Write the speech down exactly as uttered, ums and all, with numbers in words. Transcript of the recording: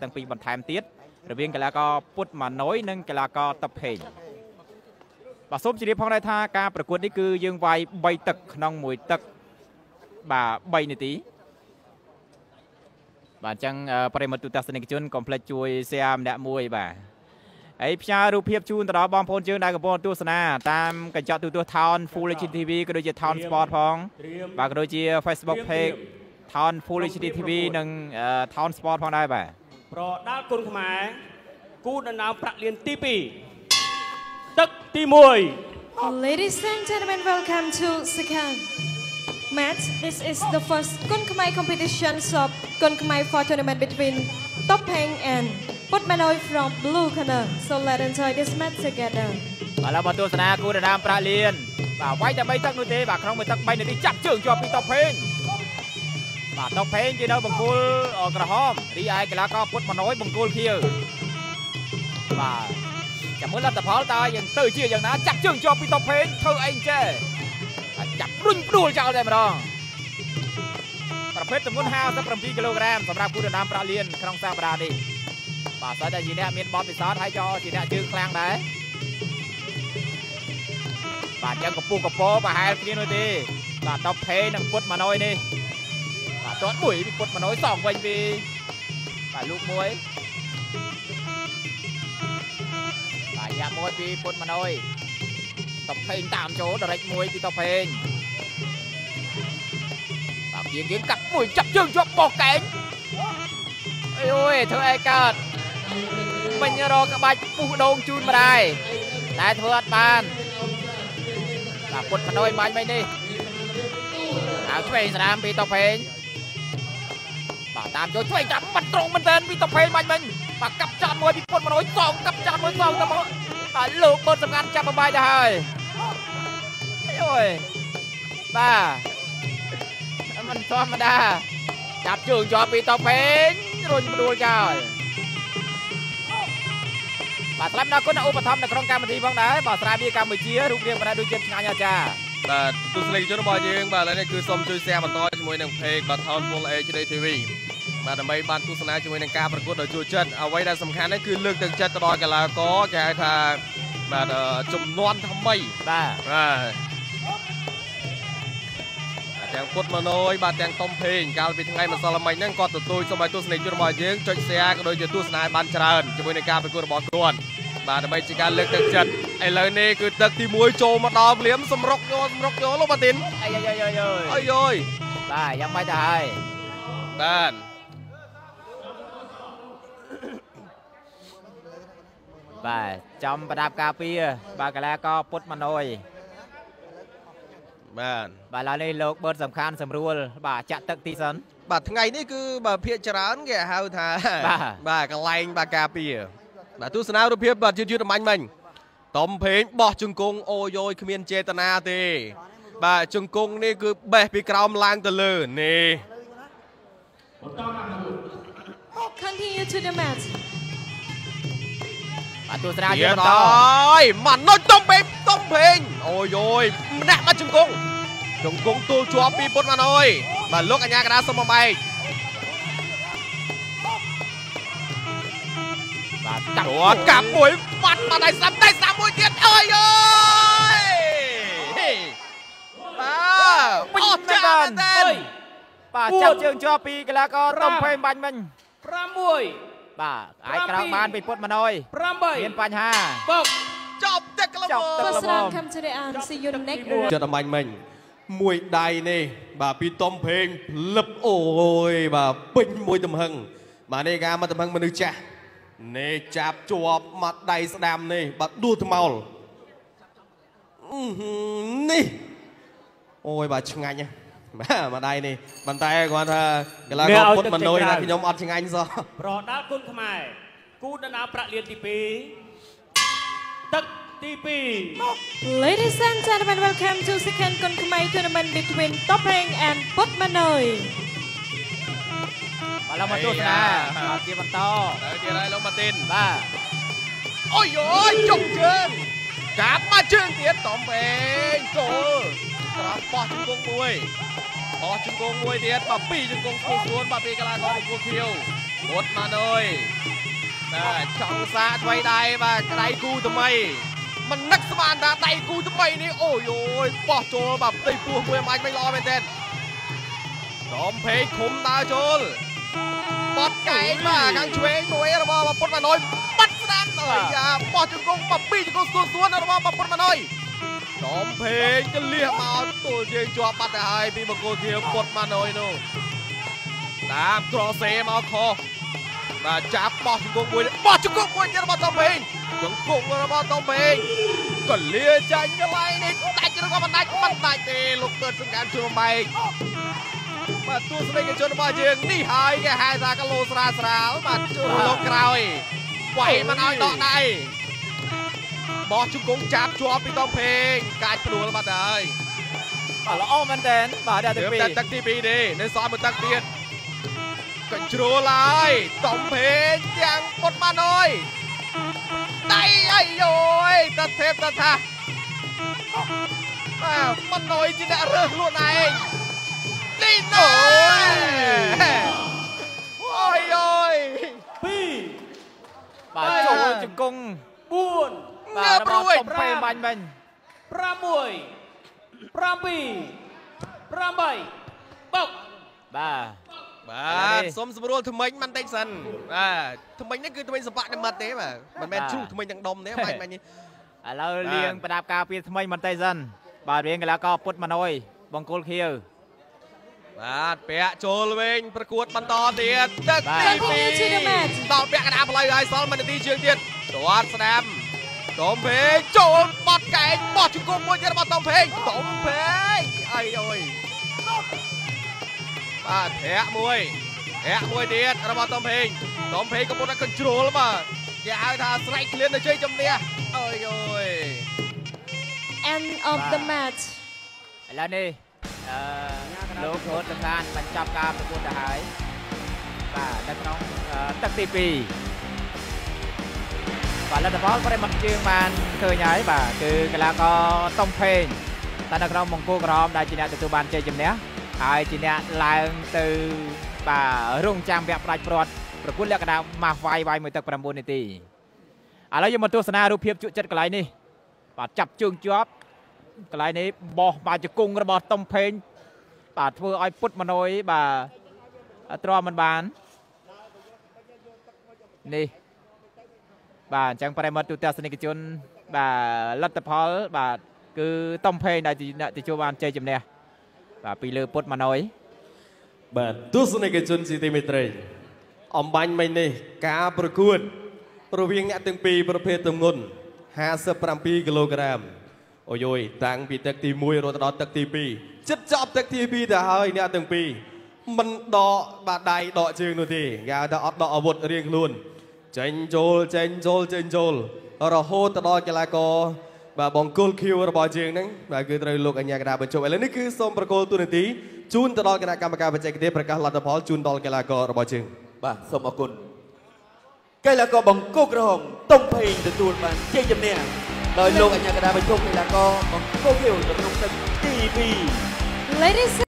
ตั้งปีบอลไทม์ติดหรือเพียงแต่ละก็พุทธมาน้อยนึงแต่ละก็ตับเพงบาสมจีดีพองได้ท่าการประกวดนี่คือยืงไวใบตึกน้องมวยตึกบ่าใบหนึ่งตีบ่าจังปริมาณตุตัสนิกชนคอมเพล็กซ์ช่วยเซียมแดดมวยบ่าไอพิชารูเพียบชูนตลอดบอมพลเจอได้กับบอลตัวสนาตามกันเจาะตัวตัวทอนฟูลิชินทีวีก็โดยเจทอนสปอร์ตพองบ่าก็โดยเจเฟซบุ๊กเพจทอนฟูลิชินทีวีหนึ่งทอนสปอร์ตพองได้บ่าเพราะด้านคนขมายกู้นำประเรียนตีปีLadies and gentlemen, welcome to second match. This is the first Kun Khmer competition of Kun Khmer for tournament between Tom Pheng and Puth Manoy from Blue Corner. So let's enjoy this match together. มาแล้วประตูชนะกูจะนำประเรียนบ่าไว้แต่ไม่ตักนุ้ยเตะบ่าครองไม่ตักใบหนึ่งที่จับเชิงจอมพี่Tom Phengบ่าTom Phengจีนเอาบังคูลออกกระห้องรีไอกันแล้วก็Puth Manoyบังคูลเคียวบ่าจะมุ่งรับแต่พอตาอย่างตื่นเชี่ยอย่างนั้นจับจึงจอมพี่Tom Phengเธอเองเจ้จับรุ่นรุ่นจะเอาอะไรมาลองประเภทสมุนห้าสักประมาณกิโลกรัมสำหรับผู้เดินน้ำปลาเลียนครองซาบราดีป่าซาได้ยีเน่เมียนบอลปิดซอสให้จอยีเน่จึงแคลงได้ป่าเจ้ากระปุกกระโปงป่าหายเพี้ยนเลยดีป่าTom Phengนั่งพุทธมาน้อยนี่ป่าจอดปุ๋ยพุทธมาน้อยสองวันปีป่าลูกมวยอยากมวยพี่Puth Manoyตบเพลงตามโจ้ดรักมวยพี่ตบเพลงตบเยียงเยียงกัดมวยจับจึงจบบอกแกงเอ้ยโอ้ยเธอไอ้เกิดมันจะรอกระบายปูดงจูนมาได้แต่เธออัดบานตบPuth Manoyมันไม่นี่เอาช่วยสนามพี่ตบเพลงตบตามโจ้ช่วยจับมันตรงมันเดินพี่ตบเพลงมันมันปากกับจานมวยพี่Puth Manoyสองกับจานมวยสองนะพ่อลูกบอลสำคัญจับมาใบได้โอ้ยบ้ามันทอมมาได้จับจึงจอพี่Tom Phengรุนมาดูจ้าบาสลามนาคุณอุปถัมภ์ในโครงการบันทีบ้างนะบาสลามมีการมือเชียร์รูปเรียงมาได้ดูเจ็บงานยาจ้าแต่ตุสลิงจุดบอลยิงบาแล้วนี่คือสมจุยแซมมันต่อยมวยหนึ่งเพลงบาทอนพงเอชดีทีวีมาทำไมบ้านทุสนาช่วยในการประกวดโดยจูเจนเอาไว้ได้สำคัญนั่นคือเรื่องตึงเจตตลอดกันแล้วก็แกทางมาจุ่มนวลทำไมได้แตงPuth ManoyบาแตงTom Phengการเป็นไงมันสลายนั่งกอดตัวตุยสมัยทุสนาจุดมาเยื้องจอยเซียก็โดยทุสนาบันเจริญช่วยในการประกวดบอลกวนมาทำไมจีการเลือกตึงเจตไอ้เลยนี่คือตึกที่มวยโจมาตอมเลี้ยมสมรกโยสมรกโยลูกมาตินไอ้ยยยยไอ้ยยได้ยังไม่ได้ด้านบ่าจอมประดับกาเปียบ่ากันแล้วก็Puth Manoyบ่าแล้วนี่โลกเบิร์ดสำคัญสำรวจบ่าจะตึกตีสันบ่าทั้งไงนี่คือบ่าเพียจร้านแกฮาวท่าบ่ากันแรงบ่ากาเปียบ่าทุสนารูปเพียบบ่ายืดยืดมันมันTom Phengบ่จุงกงโอ้ยขมิ้นเจตนาตีบ่าจุงกงนี่คือเบะปีกรามลางตะลือนี่ Continue to the matchประตูชนะเยี่ยมต่อยมันน้อยTom Pheng Tom Phengโอ้ยโอยแหนะมาจุงกงจุงกงตัวชัวปีPuth Manoyมาลุกอัญญากระดาษสมบัยจับกับมวยฟันมาได้ซ้ำได้ซ้ำมวยเกียรติเอ้ยโอ้ยป้าปีเจ้าเต้นป้าจับเชิงชัวปีกันแล้วก็Tom Phengบันมันพระมวยบ่าไอ้กระบาลไปPuth Manoyเรียนปัญหาจบเด็กกระบอกจบเด็กกระบอกเจอทำไมมันมวยใดนี่บ่าพี่Tom Phengลับโอ้ยบ่าเป็นมวยตำหังมาในงานมาตำหังมาดูจ้ะนี่จับจวบมาใดสดามนี่บ่าดูทำเอานี่โอ้ยบ่าช่างไงเนี่ยมาได้นี่บันไดก่อนเธอแล้วก็Puth Manoyนะพี่ยมอัดยังไงซะรอด้าคุณทำไมกูจะนำประเรียนตีปีตึกตีปี Ladies and gentlemen, welcome to second Kun Khmer tournament between Tom Pheng and Puth Manoy มาแล้วมาดูชนะเกียร์บันโตเกียร์ไรลงมาตินบ้าโอ้ยโอ้ยจงเชิงกลับมาเชิงเตี้ยTom Phengโก้กระป๋อจุงกงมวยพอจุงกงมวยเดียดบะปี้จุงกงปูสวนบะปี้กะลากรปูเขียว Puth Manoy Trong xa quay đài và cái đáy cu tầm mày Mà nắc xa bàn đá tay cu tầm mày này Ôi dồi bỏ trốn bập tây phua của em anh mày lo mày tên Tom Pheng khủng ta trốn Bọt cái anh mà càng chuế chuế rồi mà Puth Manoy Bắt sáng rồi à Bỏ trường công bập bi trường công xuống xuống rồi mà Puth Manoy Tom Pheng chân liệt mà Tổ riêng cho bắt lại hai Vì một cô thiếu Puth Manoy nô Đám trò xe mà khó จับปอดจุกงมวยปอดจุกงมวยจะมาต้องเพลงจุกงจะมาต้องเพลงก็เลี้ยใจกันไรนี่แต่จะรู้ว่ามันได้มันได้เตะลูกเกิดสังการช่วยไปมาตัวสเปกชนมาเยือนนี่หายแกหายตากะโลสราสรามาจุกลงกราวไปมันเอาต่อได้ปอดจุกงจับชัวร์ไปต้องเพลงการกระโดดมาได้ป่าละอ้อมันเด่นป่าเดือดเดือดตักที่ปีดีในซ้อมมันตักเตียนกันโจรลายตบเพนยังปดมาหน่อยไต่ไอ้โอยตะเทพตะทะมันหน่อยจีน่าเรื่องล้วนไอ้จีน่าโอ้ยโอยปีบาดโจรจุกงบุญเนื้อปลุยปรามบันบันปรามวยปรามปีปรามใบปกบ้าสมสมบูรณ์ทำไมมันเต็งสันทำไมนี่คือทำไมสปาร์ตมันเต็มอ่ะมันแมนชูทำไมยังดมเนี้ยมันนี่เราเลี้ยงประดับกาเปียทำไมมันเต็งสันบาดเลี้ยงกันแล้วก็ปดมาหน่อยบองโกลเคียวบาดเปียโจลเวงประกวดมันต่อเตียนตึกตีปีต่อเปียกระดาษลอยลายซ้อนมันตีเชียงเตียนตัวสแตมตอมเพงโจลปอดแกงปอดจุกงมวยเยอรมันตอมเพงตอมเพงไอ้โอยแถมวยแถมวยเดียดระบาดตอมเพงตอมเพงก็ปนกันโจลมาอย่าเอาท่าสไลด์เล่นในใจจำเนียโอ้ยโอ้ย end of the match แล้วนี่ลูกโทษจากการบรรจับการประกวดทหารป่าดักน้องตักตีปีป่าแล้วแต่พอก็ได้มาเชียงมันเคยย้ายป่าคือกันแล้วก็ตอมเพงแต่ดักน้องมงกุฎร้องได้จีน่าตัวบานใจจำเนียไอ้จีเนี่ยลายตื่นป่ารุ่งจางแบบปลายปลอดประกุนเล็กกระดามาไฟไวเหมือนตะกระมวลในตีอะไรยังมาตัวสนารูปเพียบจุดจัดกลายนี่ป่าจับจึงจ๊อบกลายนี้บ่อป่าจะกุ้งระบอดต้มเพลป่าทั่วไอ้พุทธมโนยป่าตรอมันบานนี่ป่าจังปลายมาตัวเตาสนิกจุนป่าลัตตะพอลป่าคือต้มเพลได้จีเนี่ยจะโจวานใจจำเนี่ยปีเลือปดมาหน่อยแบบทุสในกิจจุนสิติมิตรอมบันไม่เนี่ยกาประกวดประเวียงเนี่ยตึงปีประเภทตึงงนห้าสิบสามปีกิโลกรัมโอ้ยต่างปีตักตีมวยรถดอตักตีปีจัดจอบตักตีปีแต่เฮ้ยเนี่ยตึงปีมันดอบาดใดดอจึงนู่นทีงาดอดอบดเรียงลุ่นเจนโจลเจนโจลเจนโจลเราโหดดอกีฬากอvà bóng cột kêu là bóng riêng đấy và cứ tới lúc anh nhà cả bên chỗ ấy là những cứ xongประกอบตัวนี้จูนตลอดการการประกาศประจักษ์เดียประกาศลาตพอลจูนตลอดกีฬาก็บอลจึงบ่าสมกุลกีฬาก็บองโกกระหงต้องเพลงตัวจูนมันเจจำเนี่ยโดยลูกอันยากระดาษไปชกกีฬาก็บองโกกเกี่ยวกับตรงตึกทีพี